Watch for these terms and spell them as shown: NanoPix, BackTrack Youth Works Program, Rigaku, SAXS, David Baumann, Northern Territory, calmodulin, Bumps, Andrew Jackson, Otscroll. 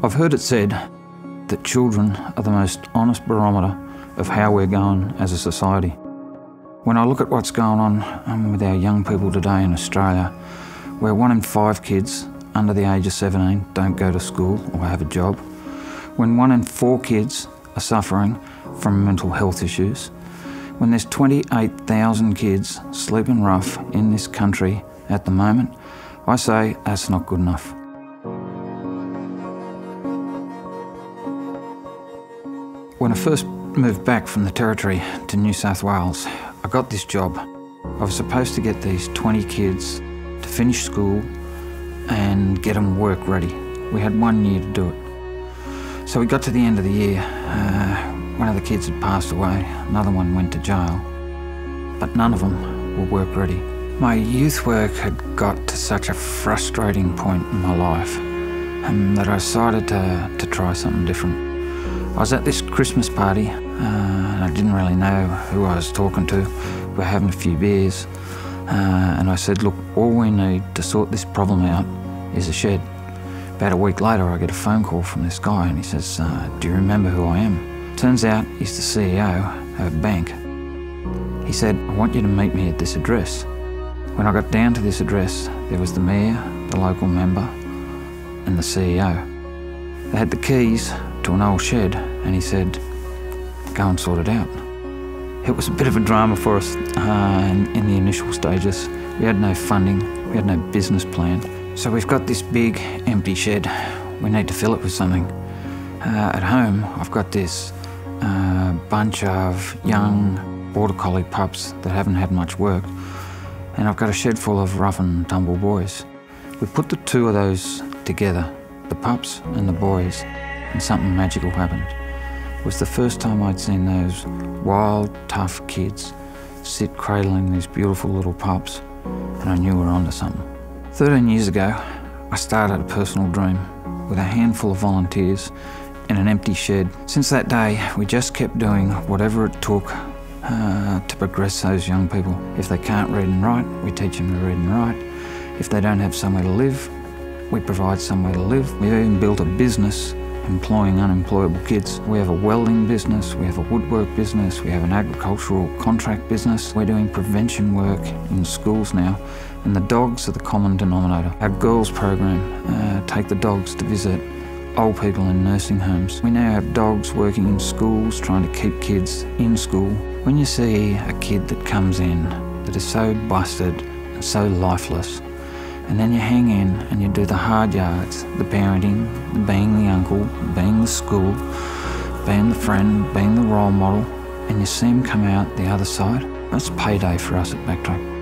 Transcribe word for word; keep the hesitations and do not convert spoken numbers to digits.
I've heard it said that children are the most honest barometer of how we're going as a society. When I look at what's going on um, with our young people today in Australia, where one in five kids under the age of seventeen don't go to school or have a job, when one in four kids are suffering from mental health issues, when there's twenty-eight thousand kids sleeping rough in this country at the moment, I say that's not good enough. When I first moved back from the Territory to New South Wales, I got this job. I was supposed to get these twenty kids to finish school and get them work ready. We had one year to do it. So we got to the end of the year. Uh, one of the kids had passed away, another one went to jail, but none of them were work ready. My youth work had got to such a frustrating point in my life um, that I decided to, to try something different. I was at this Christmas party uh, and I didn't really know who I was talking to. We were having a few beers uh, and I said, look, all we need to sort this problem out is a shed. About a week later I get a phone call from this guy and he says, uh, do you remember who I am? Turns out he's the C E O of a bank. He said, I want you to meet me at this address. When I got down to this address, there was the mayor, the local member and the C E O. They had the keys to an old shed and he said, go and sort it out. It was a bit of a drama for us uh, in, in the initial stages. We had no funding, we had no business plan. So we've got this big empty shed. We need to fill it with something. Uh, at home, I've got this uh, bunch of young border collie pups that haven't had much work. And I've got a shed full of rough and tumble boys. We put the two of those together, the pups and the boys, and something magical happened. It was the first time I'd seen those wild, tough kids sit cradling these beautiful little pups, and I knew we were onto something. thirteen years ago, I started a personal dream with a handful of volunteers in an empty shed. Since that day, we just kept doing whatever it took uh, to progress those young people. If they can't read and write, we teach them to read and write. If they don't have somewhere to live, we provide somewhere to live. We even built a business employing unemployable kids. We have a welding business, we have a woodwork business, we have an agricultural contract business. We're doing prevention work in schools now, and the dogs are the common denominator. Our girls program uh, take the dogs to visit old people in nursing homes. We now have dogs working in schools, trying to keep kids in school. When you see a kid that comes in that is so busted and so lifeless, and then you hang in and you do the hard yards, the parenting, the being the uncle, being the school, being the friend, being the role model, and you see them come out the other side. That's payday for us at BackTrack.